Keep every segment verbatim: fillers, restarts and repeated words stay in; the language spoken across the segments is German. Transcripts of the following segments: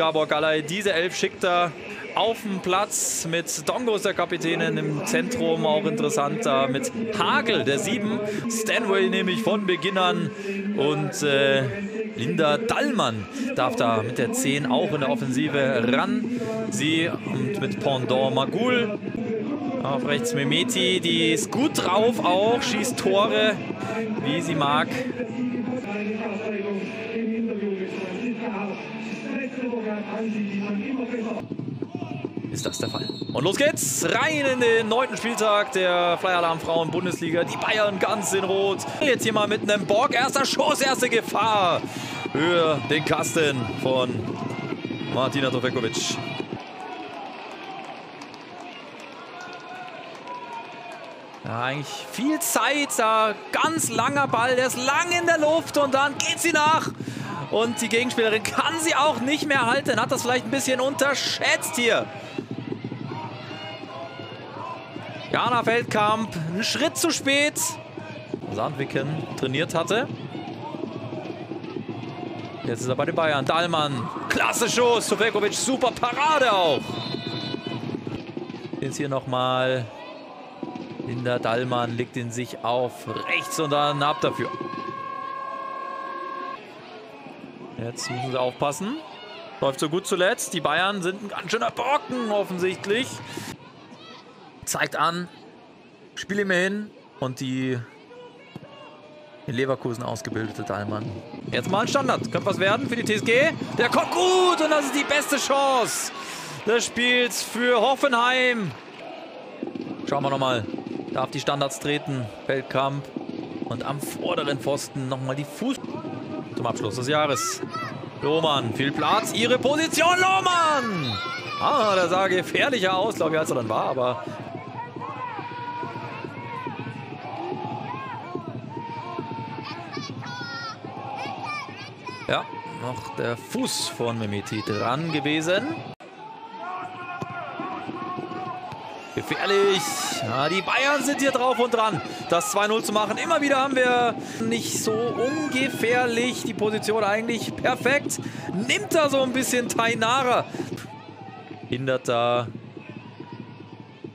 Gabor Galei. Diese Elf schickt er auf den Platz mit Dongos, der Kapitänin, im Zentrum, auch interessant, da mit Hagel, der Sieben, Stanway nämlich von Beginn an, und äh, Linda Dallmann darf da mit der Zehn auch in der Offensive ran, sie und mit Pendant Magul, auf rechts Memeti, die ist gut drauf auch, schießt Tore, wie sie mag. Ist das der Fall. Und los geht's, rein in den neunten Spieltag der FLYERALARM-Frauen-Bundesliga. Die Bayern ganz in Rot. Jetzt hier mal mit einem Borg. Erster Schuss, erste Gefahr für den Kasten von Martina Tufeković. Ja, eigentlich viel Zeit, da ganz langer Ball, der ist lang in der Luft und dann geht sie nach. Und die Gegenspielerin kann sie auch nicht mehr halten, hat das vielleicht ein bisschen unterschätzt hier. Jana Feldkamp, einen Schritt zu spät. Sandviken trainiert hatte. Jetzt ist er bei den Bayern. Dallmann, klasse Schuss. Tufeković, super Parade auch. Jetzt hier nochmal. Linda Dallmann legt ihn sich auf rechts und dann ab dafür. Jetzt müssen sie aufpassen. Läuft so gut zuletzt. Die Bayern sind ein ganz schöner Brocken offensichtlich. Zeigt an, spiele mir hin. Und die in Leverkusen ausgebildete Dallmann. Jetzt mal ein Standard. Könnte was werden für die T S G. Der kommt gut und das ist die beste Chance des Spiels für Hoffenheim. Schauen wir nochmal. Darf die Standards treten. Feldkamp. Und am vorderen Pfosten nochmal die Fuß. Zum Abschluss des Jahres. Lohmann, viel Platz, ihre Position, Lohmann! Ah, da sah gefährlicher aus, glaube ich, als er dann war, aber... Ja, noch der Fuß von Memeti dran gewesen. Gefährlich. Ja, die Bayern sind hier drauf und dran, das zwei null zu machen. Immer wieder haben wir nicht so ungefährlich. Die Position eigentlich perfekt. Nimmt da so ein bisschen Tainara. Hindert da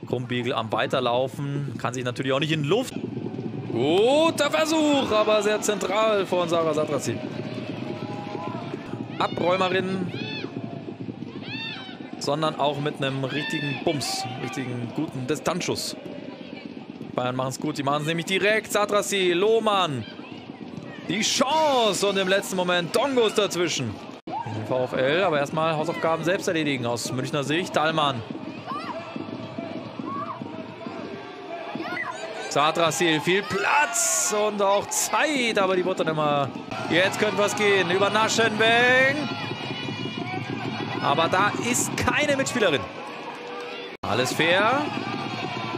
Krumbiegel am Weiterlaufen. Kann sich natürlich auch nicht in Luft. Guter Versuch, aber sehr zentral von Sarah Zadrazil. Abräumerin, sondern auch mit einem richtigen Bums, richtigen guten Distanzschuss. Die Bayern machen es gut, die machen es nämlich direkt. Zadrazil, Lohmann, die Chance und im letzten Moment Dongus dazwischen. Den VfL, aber erstmal Hausaufgaben selbst erledigen aus Münchner Sicht. Dallmann. Zadrazil, viel Platz und auch Zeit, aber die wurde dann immer. Jetzt könnte was gehen über Naschenweng. Aber da ist keine Mitspielerin. Alles fair.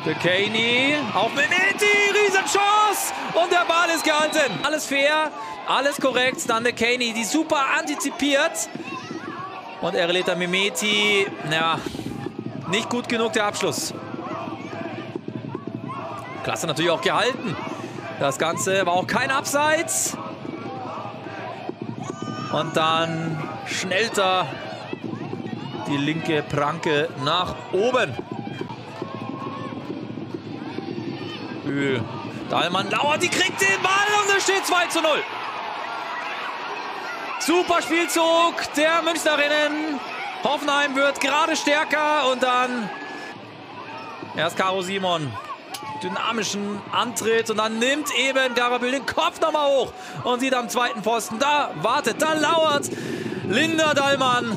De Caigny auf Memeti. Riesenchance. Und der Ball ist gehalten. Alles fair. Alles korrekt. Dann De Caigny, die super antizipiert. Und Erleta Memeti. Ja, nicht gut genug der Abschluss. Klasse natürlich auch gehalten. Das Ganze war auch kein Abseits. Und dann schnellter die linke Pranke nach oben. Bühl. Dallmann lauert, die kriegt den Ball und es steht zwei zu null. Super Spielzug der Münchnerinnen. Hoffenheim wird gerade stärker und dann erst Caro Simon. Dynamischen Antritt und dann nimmt eben Garabül den Kopf nochmal hoch und sieht am zweiten Pfosten. Da wartet, da lauert Linda Dallmann.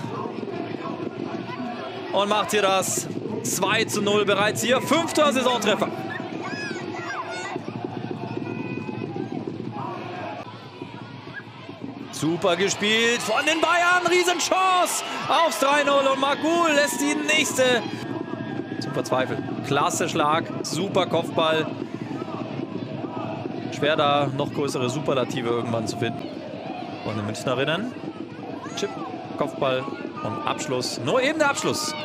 Und macht hier das zwei zu null bereits hier. Fünfter Saisontreffer. Super gespielt von den Bayern. Riesenchance aufs drei null. Und Magul lässt die nächste zum Verzweifeln. Klasse Schlag. Super Kopfball. Schwer da noch größere Superlative irgendwann zu finden. Von den Münchnerinnen. Chip. Kopfball. Und Abschluss, nur eben der Abschluss.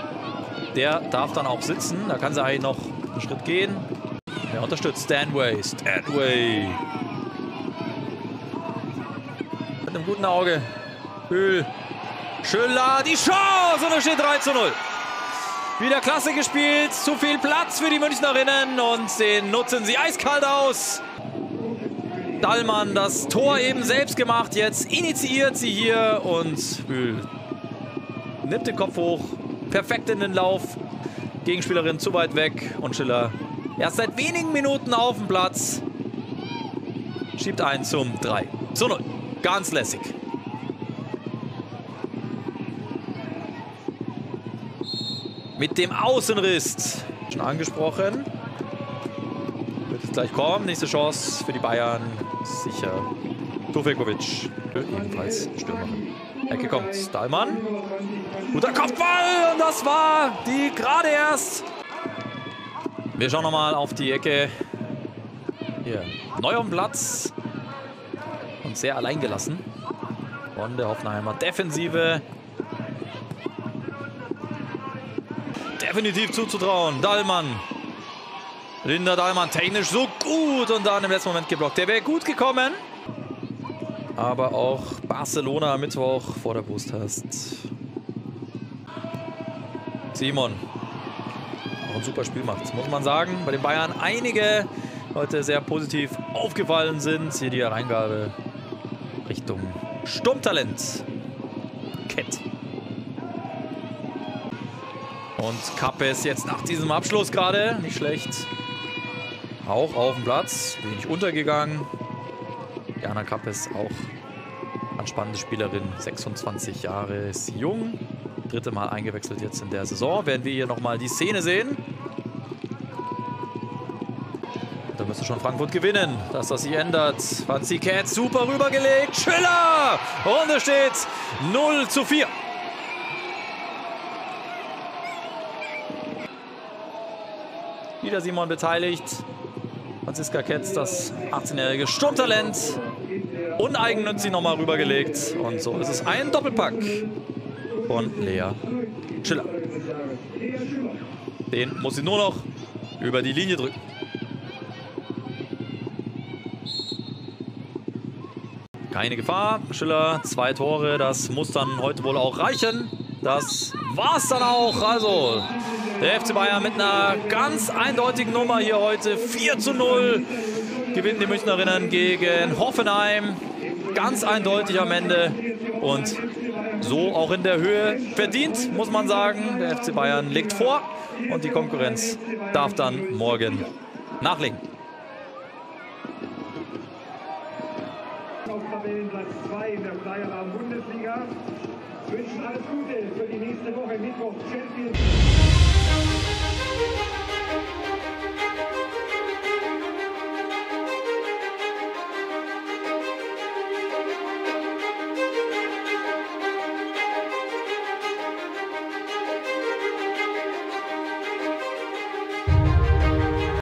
Der darf dann auch sitzen. Da kann sie eigentlich noch einen Schritt gehen. Er unterstützt Stanway. Stanway. Mit einem guten Auge. Bühl. Schüller, die Chance und es steht drei zu null. Wieder klasse gespielt, zu viel Platz für die Münchnerinnen und den nutzen sie eiskalt aus. Dallmann das Tor eben selbst gemacht, jetzt initiiert sie hier und Bühl nimmt den Kopf hoch, perfekt in den Lauf, Gegenspielerin zu weit weg und Schiller erst seit wenigen Minuten auf dem Platz, schiebt ein zum drei zu null, ganz lässig. Mit dem Außenriss, schon angesprochen, wird es gleich kommen, nächste Chance für die Bayern, sicher. Tufeković, ebenfalls Stürmerin. Ecke kommt, Dallmann, guter Kopfball und das war die gerade erst. Wir schauen nochmal auf die Ecke, hier, neu am Platz und sehr allein gelassen von der Hoffenheimer Defensive. Definitiv zuzutrauen. Dallmann. Linda Dallmann technisch so gut und dann im letzten Moment geblockt. Der wäre gut gekommen. Aber auch Barcelona am Mittwoch vor der Brust hast. Simon. Auch ein super Spiel macht, muss man sagen. Bei den Bayern einige Leute sehr positiv aufgefallen sind. Hier die Reingabe Richtung Sturmtalent. Kett. Und Kappes jetzt nach diesem Abschluss gerade, nicht schlecht, auch auf dem Platz, wenig untergegangen. Jana Kappes auch eine spannende Spielerin, sechsundzwanzig Jahre, ist jung, dritte Mal eingewechselt jetzt in der Saison. Werden wir hier nochmal die Szene sehen. Da müsste schon Frankfurt gewinnen, dass das sich ändert. Franziska Ketz super rübergelegt, Schüller! Und es steht null zu vier. Wieder Simon beteiligt. Franziska Ketz, das achtzehnjährige Sturmtalent. Uneigennützig nochmal rübergelegt. Und so ist es ein Doppelpack von Lea Schüller. Den muss sie nur noch über die Linie drücken. Keine Gefahr. Schüller, zwei Tore. Das muss dann heute wohl auch reichen. Das war's dann auch. Also der F C Bayern mit einer ganz eindeutigen Nummer hier heute. vier zu null gewinnen die Münchnerinnen gegen Hoffenheim. Ganz eindeutig am Ende und so auch in der Höhe verdient, muss man sagen. Der F C Bayern legt vor und die Konkurrenz darf dann morgen nachlegen. Auf Tabellenplatz zwei in der FLYERALARM-Frauen-Bundesliga. Wünschen alles Gute für die nächste Woche Mittwoch Champions.